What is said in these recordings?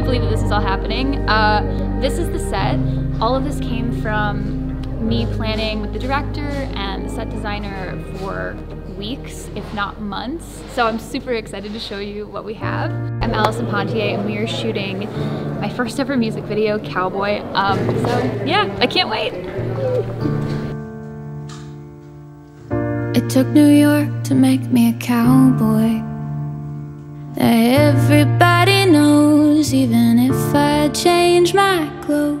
can't believe that this is all happening. This is the set. All of this came from me planning with the director and the set designer for weeks, if not months. So I'm super excited to show you what we have. I'm Allison Ponthier and we are shooting my first ever music video, Cowboy. So yeah, I can't wait. It took New York to make me a cowboy. Everybody knows, even if I change my clothes.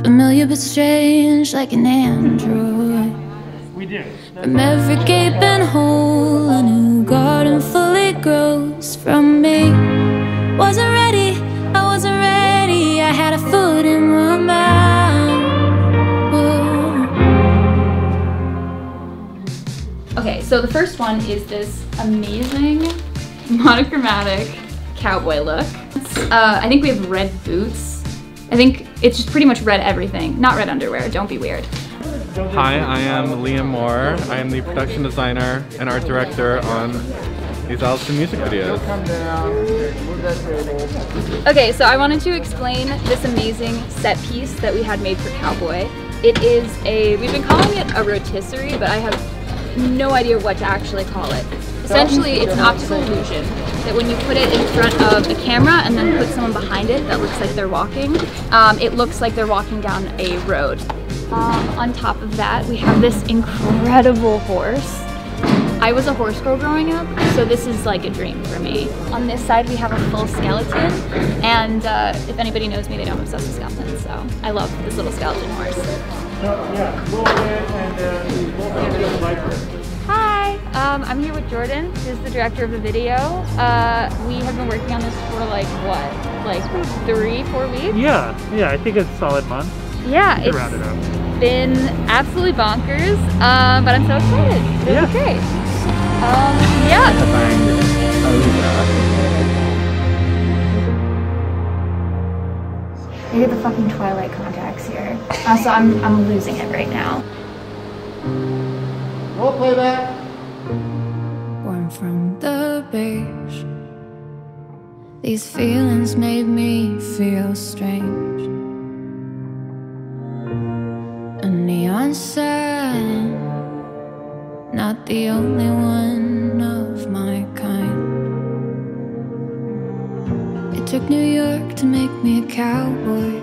Familiar but strange, like an android. We do. From every gaping hole, a new garden fully grows from me. Wasn't ready, I wasn't ready, I had a foot in my mind. Whoa. Okay, so the first one is this amazing monochromatic cowboy look. I think we have red boots. I think it's just pretty much red everything. Not red underwear, don't be weird. Hi, I am Liam Moore. I am the production designer and art director on these Allison music videos. Okay, so I wanted to explain this amazing set piece that we had made for Cowboy. It is a, we've been calling it a rotisserie, but I have no idea what to actually call it. Essentially, it's an optical illusion that when you put it in front of the camera and then put someone behind it that looks like they're walking, it looks like they're walking down a road. On top of that, we have this incredible horse. I was a horse girl growing up, so this is like a dream for me. On this side, we have a full skeleton, and if anybody knows me, they know I'm obsessed with skeletons, so I love this little skeleton horse. Hi, I'm here with Jordan, who's the director of the video. We have been working on this for like, what, like 3-4 weeks? Yeah, I think it's a solid month. Yeah, it's been absolutely bonkers, but I'm so excited. This is great. Yeah. They did the fucking Twilight contacts here. Also, I'm losing it right now. Roll playback. Born from the beach. These feelings made me feel strange. A neon sign, not the only one of my kind. It took New York to make me a cowboy.